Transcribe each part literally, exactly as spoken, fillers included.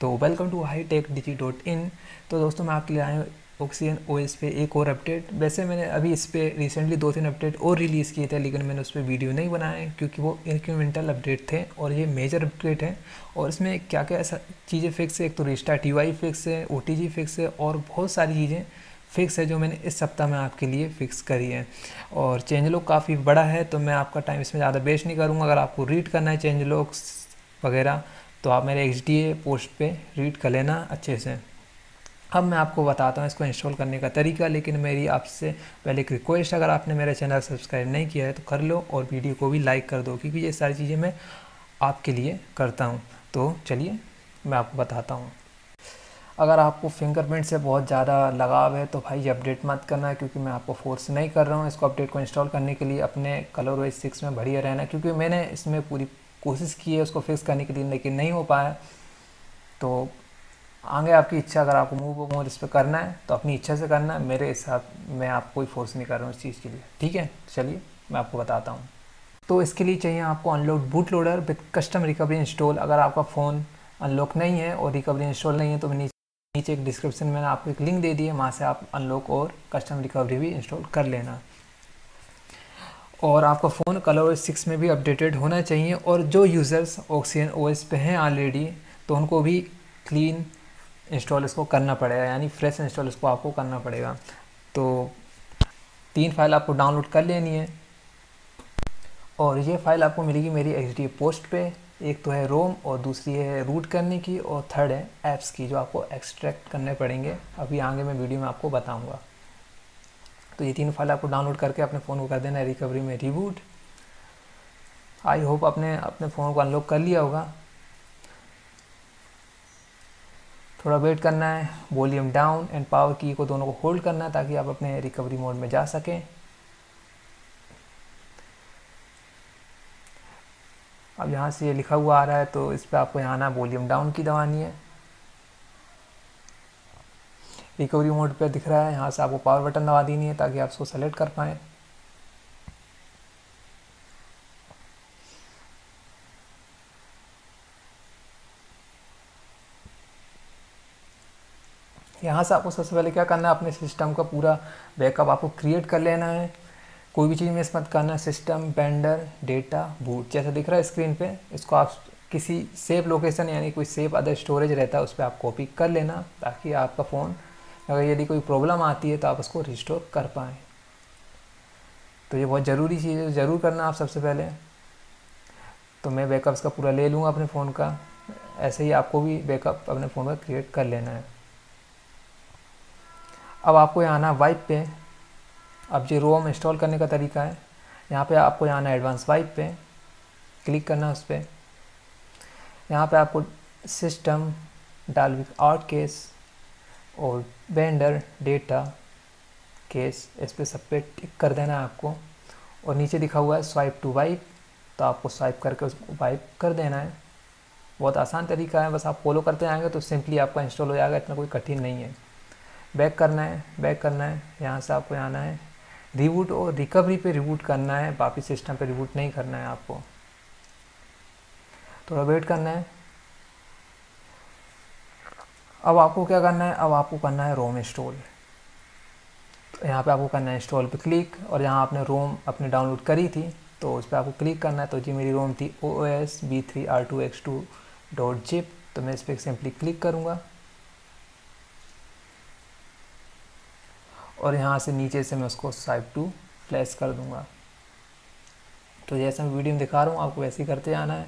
तो welcome to high tech digi dot in. तो दोस्तों मैं आपके लिए आया हूँ ऑक्सीजन ओ एस पे एक और अपडेट। वैसे मैंने अभी इस पर रिसेंटली दो तीन अपडेट और रिलीज़ किए थे, लेकिन मैंने उस पर वीडियो नहीं बनाए क्योंकि वो इंक्रीमेंटल अपडेट थे और ये मेजर अपडेट है। और इसमें क्या क्या ऐसा चीज़ें फिक्स है, एक तो रिस्टार्ट यूआई फिक्स है, ओटीजी फिक्स है और बहुत सारी चीज़ें फिक्स है जो मैंने इस सप्ताह में आपके लिए फ़िक्स करी है। और चेंज लॉग काफ़ी बड़ा है तो मैं आपका टाइम इसमें ज़्यादा वेस्ट नहीं करूँगा। अगर आपको रीड करना है चेंज लॉग्स वगैरह तो आप मेरे एक्सडीए पोस्ट पे रीड कर लेना अच्छे से। अब मैं आपको बताता हूँ इसको इंस्टॉल करने का तरीका, लेकिन मेरी आपसे पहले एक रिक्वेस्ट, अगर आपने मेरा चैनल सब्सक्राइब नहीं किया है तो कर लो और वीडियो को भी लाइक कर दो क्योंकि ये सारी चीज़ें मैं आपके लिए करता हूँ। तो चलिए मैं आपको बताता हूँ। अगर आपको फिंगरप्रिंट से बहुत ज़्यादा लगाव है तो भाई ये अपडेट मत करना, क्योंकि मैं आपको फोर्स नहीं कर रहा हूँ। इसको अपडेट को इंस्टॉल करने के लिए अपने कलर ओएस सिक्स में बढ़िया रहना, क्योंकि मैंने इसमें पूरी कोशिश की है उसको फिक्स करने के लिए लेकिन नहीं हो पाया। तो आगे आपकी इच्छा, अगर आपको मूव मोर इस पर करना है तो अपनी इच्छा से करना है, मेरे हिसाब मैं आपको फोर्स नहीं कर रहा हूँ इस चीज़ के लिए, ठीक है। चलिए मैं आपको बताता हूँ। तो इसके लिए चाहिए आपको unlock boot loader with custom recovery install. अगर आपका फ़ोन अनलॉक नहीं है और रिकवरी इंस्टॉल नहीं है तो नीचे नीचे एक डिस्क्रिप्शन में आपको एक लिंक दे दी है, वहाँ से आप अनलॉक और कस्टम रिकवरी भी इंस्टॉल कर लेना। और आपका phone Color O S six में भी अपडेटेड होना चाहिए। और जो यूज़र्स ऑक्सीजन ओ एस पे हैं ऑलरेडी तो उनको भी क्लीन इंस्टॉल इसको करना पड़ेगा, यानी फ्रेश इंस्टॉल इसको आपको करना पड़ेगा। तो तीन फाइल आपको डाउनलोड कर लेनी है और ये फाइल आपको मिलेगी मेरी एक्सडी पोस्ट पे। एक तो है रोम और दूसरी है रूट करने की और थर्ड है ऐप्स की, जो आपको एक्सट्रैक्ट करने पड़ेंगे। अभी आगे मैं वीडियो में आपको बताऊँगा। तो ये तीन फाइल आपको डाउनलोड करके अपने फ़ोन को कर देना है रिकवरी में रिबूट। आई होप आपने अपने फ़ोन को अनलॉक कर लिया होगा। थोड़ा वेट करना है, वॉल्यूम डाउन एंड पावर की को दोनों को होल्ड करना है ताकि आप अपने रिकवरी मोड में जा सकें। अब यहाँ से ये लिखा हुआ आ रहा है तो इस पर आपको यहाँ आना, वॉल्यूम डाउन की दबानी है। रिकवरी मोड पर दिख रहा है, यहाँ से आपको पावर बटन दबा देनी है ताकि आप इसको सेलेक्ट कर पाएँ। यहाँ से आपको सबसे पहले क्या करना है, अपने सिस्टम का पूरा बैकअप आपको क्रिएट कर लेना है। कोई भी चीज़ मिस मत करना है। सिस्टम बेंडर डेटा बूट जैसा दिख रहा है स्क्रीन पे, इसको आप किसी सेफ लोकेशन यानी कोई सेफ अदर स्टोरेज रहता है उस पर आप कॉपी कर लेना ताकि आपका फ़ोन अगर यदि कोई प्रॉब्लम आती है तो आप उसको रिस्टोर कर पाएँ। तो ये बहुत ज़रूरी चीज़ है, ज़रूर करना आप सबसे पहले। तो मैं बैकअप्स का पूरा ले लूँगा अपने फ़ोन का, ऐसे ही आपको भी बैकअप अपने फ़ोन का क्रिएट कर लेना है। अब आपको यहाँ आना वाइप पे। अब ये रोम इंस्टॉल करने का तरीका है, यहाँ पे आपको यहाँ आना एडवांस वाइप पे क्लिक करना, उस पर यहाँ पे आपको सिस्टम डालविक आर्ट केस और बेंडर डेटा केस इस पर सब पे टिक कर देना है आपको। और नीचे दिखा हुआ है स्वाइप टू वाइप, तो आपको स्वाइप करके उसको वाइप कर देना है। बहुत आसान तरीका है, बस आप फॉलो करते आएंगे तो सिंपली आपका इंस्टॉल हो जाएगा, इतना कोई कठिन नहीं है। बैक करना है, बैक करना है, यहाँ से आपको आना है रिबूट और रिकवरी पे रिबूट करना है, वापस सिस्टम पे रिबूट नहीं करना है आपको। थोड़ा वेट करना है। अब आपको क्या करना है, अब आपको करना है रोम इंस्टॉल। तो यहाँ पे आपको करना है इंस्टॉल पे क्लिक, और यहाँ आपने रोम अपने डाउनलोड करी थी तो उस पर आपको क्लिक करना है। तो जी मेरी रोम थी O S B three R two X two dot zip, तो मैं इस पर सिंपली क्लिक करूँगा और यहाँ से नीचे से मैं उसको स्वाइप टू फ्लैश कर दूँगा। तो जैसे मैं वीडियो में दिखा रहा हूँ आपको वैसे ही करते जाना है।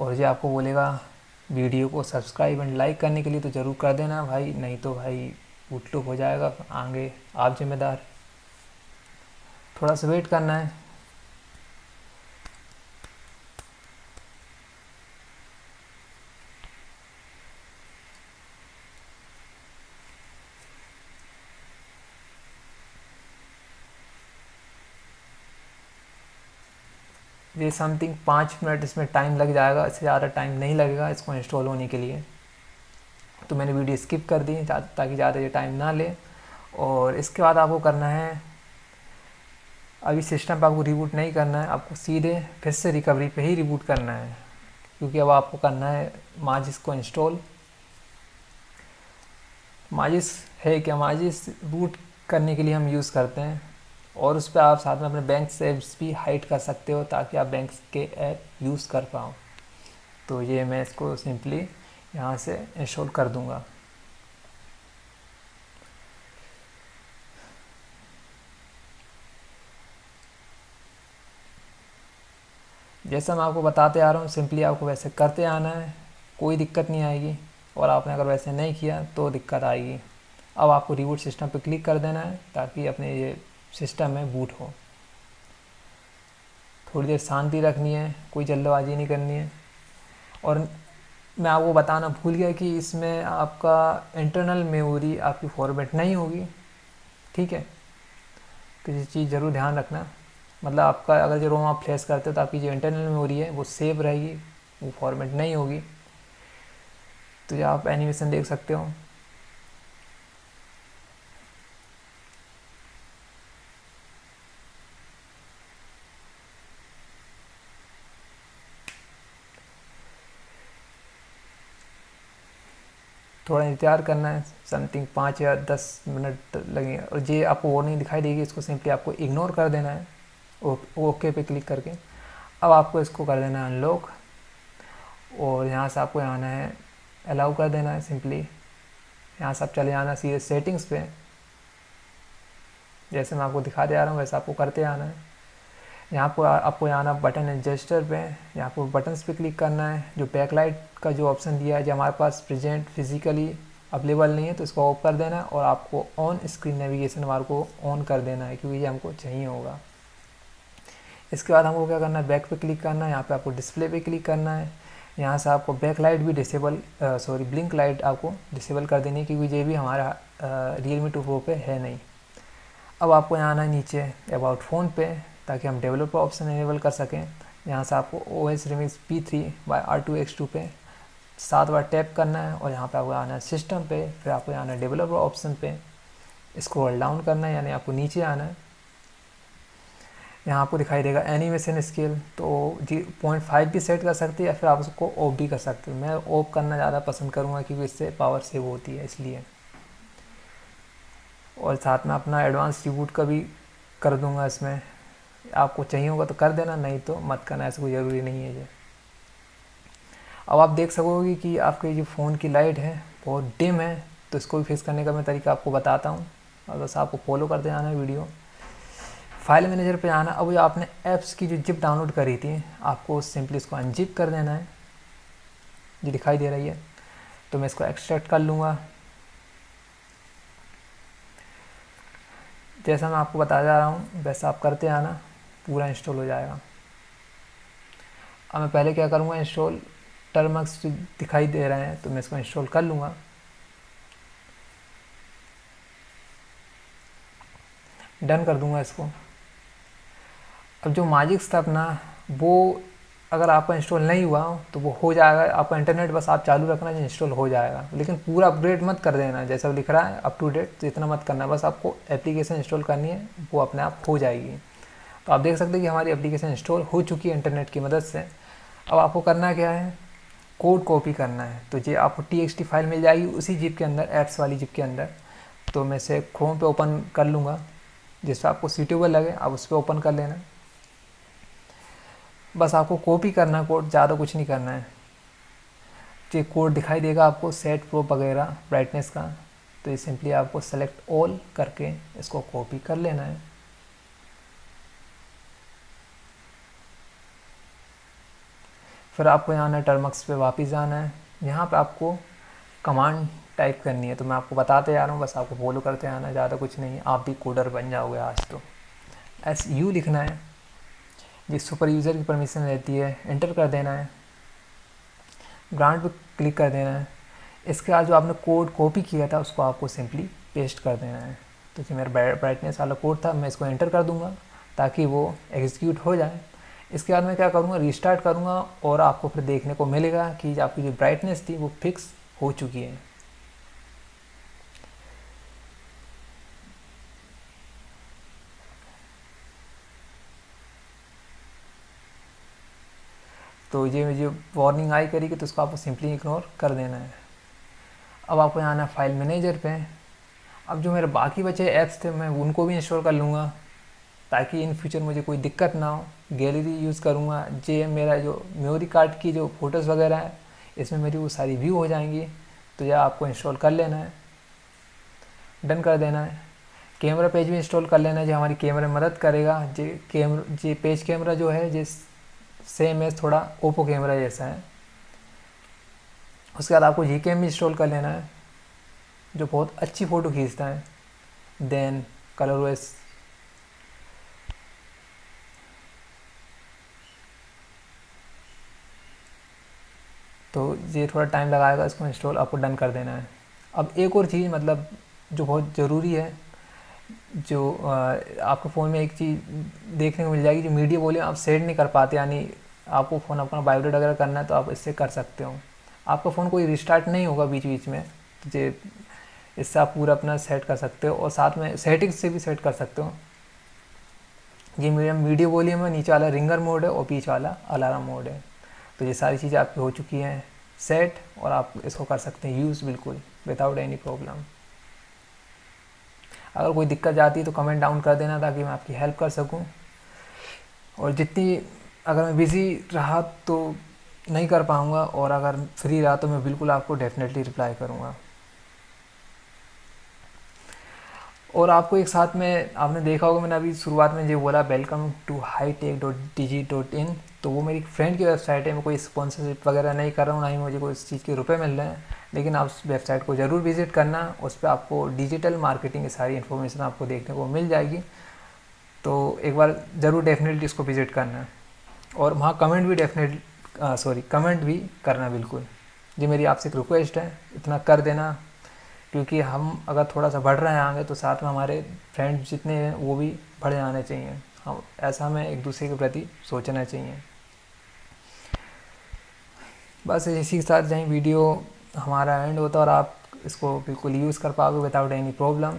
और ये आपको बोलेगा वीडियो को सब्सक्राइब एंड लाइक करने के लिए, तो ज़रूर कर देना भाई, नहीं तो भाई उल्टू हो जाएगा, आगे आप जिम्मेदार। थोड़ा सा वेट करना है। ये समथिंग पाँच मिनट इसमें टाइम लग जाएगा, इससे ज़्यादा टाइम नहीं लगेगा इसको इंस्टॉल होने के लिए। तो मैंने वीडियो स्किप कर दी ताकि ज़्यादा ये टाइम ना ले। और इसके बाद आपको करना है, अभी सिस्टम पर आपको रिबूट नहीं करना है, आपको सीधे फिर से रिकवरी पे ही रिबूट करना है, क्योंकि अब आपको करना है माजिस्क को इंस्टॉल। माजिस्क है क्या? माजिस्क बूट करने के लिए हम यूज़ करते हैं और उस पर आप साथ में अपने बैंक से ऐप्स भी हाइड कर सकते हो ताकि आप बैंक के ऐप यूज़ कर पाओ। तो ये मैं इसको सिंपली यहाँ से इंस्टॉल कर दूँगा। जैसा मैं आपको बताते आ रहा हूँ सिंपली आपको वैसे करते आना है, कोई दिक्कत नहीं आएगी। और आपने अगर वैसे नहीं किया तो दिक्कत आएगी। अब आपको रिबूट सिस्टम पर क्लिक कर देना है ताकि अपने ये सिस्टम में बूट हो। थोड़ी देर शांति रखनी है, कोई जल्दबाजी नहीं करनी है। और मैं आपको बताना भूल गया कि इसमें आपका इंटरनल मेमोरी आपकी फॉर्मेट नहीं होगी, ठीक है? तो ये चीज़ ज़रूर ध्यान रखना, मतलब आपका अगर जो रोम आप फ्लैश करते हो तो आपकी जो इंटरनल मेमोरी है वो सेव रहेगी, वो फॉर्मेट नहीं होगी। तो ये आप एनिमेशन देख सकते हो। थोड़ा इंतजार करना है, समथिंग पाँच या दस मिनट लगेंगे। और ये आपको वार्निंग दिखाई देगी, इसको सिंपली आपको इग्नोर कर देना है ओके पे क्लिक करके। अब आपको इसको कर देना है अनलॉक और यहाँ से आपको आना है, अलाउ कर देना है सिंपली। यहाँ से आप चले जाना सीधे सेटिंग्स पे, जैसे मैं आपको दिखा दे आ रहा हूँ वैसे आपको करते आना है। यहाँ पर आपको आना बटन एंड जेस्चर पे, यहाँ पर बटन्स पे क्लिक करना है। जो बैकलाइट का जो ऑप्शन दिया है जो हमारे पास प्रेजेंट फिजिकली अवेलेबल नहीं है तो इसको ऑफ कर देना है। और आपको ऑन स्क्रीन नेविगेशन बार को ऑन कर देना है क्योंकि ये हमको चाहिए होगा। इसके बाद हमको क्या करना है, बैक पे क्लिक करना है। यहाँ पे आपको डिस्प्ले पे क्लिक करना है। यहाँ से आपको बैक लाइट भी डिसेबल सॉरी ब्लिंक लाइट आपको डिसेबल कर देनी है क्योंकि ये भी हमारा रियलमी टू प्रो पे है नहीं। अब आपको यहाँ आना है नीचे अबाउट फ़ोन पे ताकि हम डेवलपर ऑप्शन इनेबल कर सकें। यहाँ से आपको O S remix P three by R two X two पे सात बार टैप करना है और यहाँ पे आपको आना है सिस्टम पे, फिर आपको आना है डेवलपर ऑप्शन पे, स्क्रॉल डाउन करना है यानी आपको नीचे आना है। यहाँ आपको दिखाई देगा एनिमेशन स्केल, तो जी पॉइंट फाइव भी सेट कर सकते हैं या फिर आप उसको ऑफ भी कर सकते हो। मैं ऑफ करना ज़्यादा पसंद करूँगा क्योंकि इससे पावर सेव होती है इसलिए। और साथ में अपना एडवांस रिबूट का भी कर दूँगा, इसमें आपको चाहिए होगा तो कर देना, नहीं तो मत करना, ऐसा कोई ज़रूरी नहीं है ये। अब आप देख सकोगे कि आपके जो फ़ोन की लाइट है बहुत डिम है, तो इसको भी फिक्स करने का मैं तरीका आपको बताता हूँ। और बस आपको फॉलो करते आना है वीडियो। फाइल मैनेजर पे आना। अब जो आपने ऐप्स की जो जिप डाउनलोड करी थी आपको सिंपली इसको अनजिप कर देना है, जो दिखाई दे रही है। तो मैं इसको एक्सट्रैक्ट कर लूँगा। जैसा मैं आपको बता जा रहा हूँ वैसा आप करते आना, पूरा इंस्टॉल हो जाएगा। अब मैं पहले क्या करूँगा, इंस्टॉल टर्मक्स दिखाई दे रहे हैं तो मैं इसको इंस्टॉल कर लूँगा। डन कर दूँगा इसको। अब जो माजिस्क था अपना वो अगर आपका इंस्टॉल नहीं हुआ तो वो हो जाएगा, आपका इंटरनेट बस आप चालू रखना जो इंस्टॉल हो जाएगा। लेकिन पूरा अपडेट मत कर देना, जैसा लिख रहा है अप टू डेट तो इतना मत करना, बस आपको एप्लीकेशन इंस्टॉल करनी है, वो अपने आप हो जाएगी। तो आप देख सकते हैं कि हमारी एप्लीकेशन इंस्टॉल हो चुकी है इंटरनेट की मदद से। अब आपको करना क्या है, कोड कॉपी करना है। तो ये आपको टी एक्स टी फाइल मिल जाएगी उसी जिप के अंदर, ऐप्स वाली जिप के अंदर। तो मैं इसे क्रोम पर ओपन कर लूँगा, जिस पर आपको सूटेबल लगे आप उस पर ओपन कर लेना। बस आपको कॉपी करना कोड, ज़्यादा कुछ नहीं करना है। ये कोड दिखाई देगा आपको सेट प्रोप वगैरह ब्राइटनेस का, तो ये सिंपली आपको सेलेक्ट ऑल करके इसको कॉपी कर लेना है। फिर आपको यहाँ ना टर्मक्स पे वापस जाना है। यहाँ पे आपको कमांड टाइप करनी है, तो मैं आपको बताते जा रहा हूँ, बस आपको फॉलो करते आना, ज़्यादा कुछ नहीं। आप भी कोडर बन जाओगे आज तो। एस यू लिखना है, ये सुपर यूज़र की परमिशन रहती है, एंटर कर देना है। ग्रांट पे क्लिक कर देना है। इसके बाद जो आपने कोड कॉपी किया था उसको आपको सिंपली पेस्ट कर देना है। तो ये मेरा ब्राइटनेस वाला कोड था, मैं इसको एंटर कर दूँगा ताकि वो एग्जीक्यूट हो जाए। इसके बाद मैं क्या करूँगा, रिस्टार्ट करूँगा और आपको फिर देखने को मिलेगा कि आपकी जो ब्राइटनेस थी वो फिक्स हो चुकी है। तो तो ये जो वार्निंग आई करेगी तो उसको आपको सिंपली इग्नोर कर देना है। अब आपको यहाँ आना फाइल मैनेजर पे। अब जो मेरे बाकी बचे ऐप्स थे मैं उनको भी इंस्टॉल कर लूँगा ताकि इन फ्यूचर मुझे कोई दिक्कत ना हो। गैलरी यूज़ करूँगा, जे मेरा जो मेमोरी कार्ड की जो फ़ोटोज़ वगैरह है इसमें मेरी वो सारी व्यू हो जाएंगी। तो यह आपको इंस्टॉल कर लेना है, डन कर देना है। कैमरा पेज भी इंस्टॉल कर लेना है जो हमारी कैमरे में मदद करेगा। J camera J page camera जो है जिस सेम है, थोड़ा ओप्पो कैमरा जैसा है। उसके बाद आपको जी कैम भी इंस्टॉल कर लेना है जो बहुत अच्छी फ़ोटो खींचता है। देन कलर ओएस, तो ये थोड़ा टाइम लगाएगा इसको इंस्टॉल, आपको डन कर देना है। अब एक और चीज़ मतलब जो बहुत ज़रूरी है, जो आपके फ़ोन में एक चीज़ देखने को मिल जाएगी जो मीडिया वॉल्यूम आप सेट नहीं कर पाते, यानी आपको फ़ोन अपना वाइब्रेट वगैरह करना है तो आप इससे कर सकते हो। आपका फ़ोन कोई रिस्टार्ट नहीं होगा बीच बीच में, तो ये इससे आप पूरा अपना सेट कर सकते हो। और साथ में सेटिंग्स से भी सेट कर सकते हो। ये मेरा मीडिया वॉल्यूम है, नीचे वाला रिंगर मोड है और बीच वाला अलार्म मोड है। तो ये सारी चीज़ें आपकी हो चुकी हैं सेट और आप इसको कर सकते हैं यूज़ बिल्कुल विदाउट एनी प्रॉब्लम। अगर कोई दिक्कत जाती है तो कमेंट डाउन कर देना ताकि मैं आपकी हेल्प कर सकूं। और जितनी अगर मैं बिज़ी रहा तो नहीं कर पाऊंगा और अगर फ्री रहा तो मैं बिल्कुल आपको डेफिनेटली रिप्लाई करूंगा। और आपको एक साथ में आपने देखा होगा मैंने अभी शुरुआत में जो बोला welcome to high tech dot digi dot in, तो वो मेरी फ्रेंड की वेबसाइट है। मैं कोई स्पॉन्सरशिप वगैरह नहीं कर रहा हूँ, ना ही मुझे कोई इस चीज़ के रुपए मिल रहे हैं, लेकिन आप उस वेबसाइट को ज़रूर विज़िट करना। उस पर आपको डिजिटल मार्केटिंग की सारी इन्फॉर्मेशन आपको देखने को मिल जाएगी। तो एक बार ज़रूर डेफिनेटली इसको विज़िट करना और वहाँ कमेंट भी डेफिनेट सॉरी कमेंट भी करना बिल्कुल। जी मेरी आपसे एक रिक्वेस्ट है, इतना कर देना क्योंकि हम अगर थोड़ा सा बढ़ रहे हैं आगे तो साथ में हमारे फ्रेंड जितने हैं वो भी बढ़ जाने चाहिए। हम ऐसा हमें एक दूसरे के प्रति सोचना चाहिए। बस इसी के साथ जहीं वीडियो हमारा एंड होता है और आप इसको बिल्कुल यूज़ कर पाओगे विदाउट एनी प्रॉब्लम।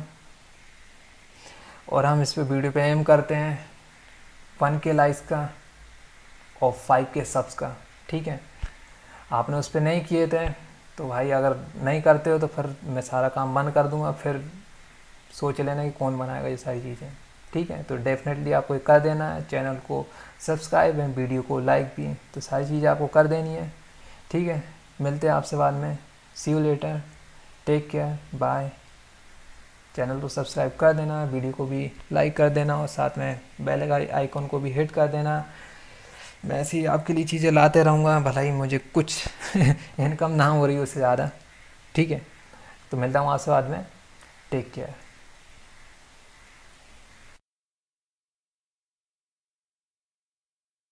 और हम इस पे वीडियो पे एम करते हैं वन के लाइक्स का और फाइव के सब्स का, ठीक है। आपने उस पर नहीं किए थे तो भाई अगर नहीं करते हो तो फिर मैं सारा काम बंद कर दूंगा, फिर सोच लेना कि कौन बनाएगा ये सारी चीज़ें, ठीक है। तो डेफिनेटली आपको कर देना है चैनल को सब्सक्राइब एंड वीडियो को लाइक भी, तो सारी चीज़ें आपको कर देनी है, ठीक है। मिलते हैं आपसे बाद में, see you later, take care, bye. Channel को सब्सक्राइब कर देना, वीडियो को भी लाइक कर देना और साथ में बेल आइकॉन को भी हिट कर देना। मैं ऐसी आपके लिए चीज़ें लाते रहूँगा, भला ही मुझे कुछ इनकम ना हो रही उससे ज़्यादा, ठीक है। तो मिलता हूँ आपसे बाद में, टेक केयर।